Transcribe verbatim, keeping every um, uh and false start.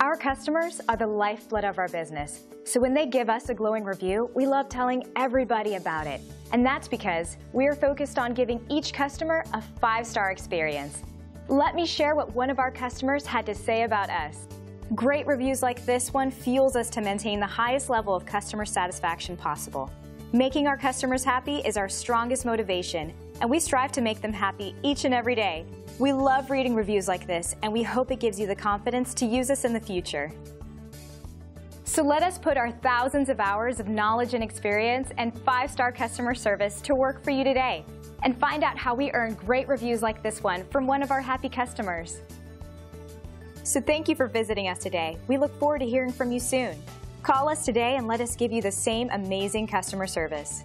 Our customers are the lifeblood of our business, so when they give us a glowing review, we love telling everybody about it. And that's because we are focused on giving each customer a five-star experience. Let me share what one of our customers had to say about us. Great reviews like this one fuels us to maintain the highest level of customer satisfaction possible. Making our customers happy is our strongest motivation, and we strive to make them happy each and every day. We love reading reviews like this, and we hope it gives you the confidence to use us in the future. So let us put our thousands of hours of knowledge and experience and five-star customer service to work for you today, and find out how we earn great reviews like this one from one of our happy customers. So thank you for visiting us today. We look forward to hearing from you soon. Call us today and let us give you the same amazing customer service.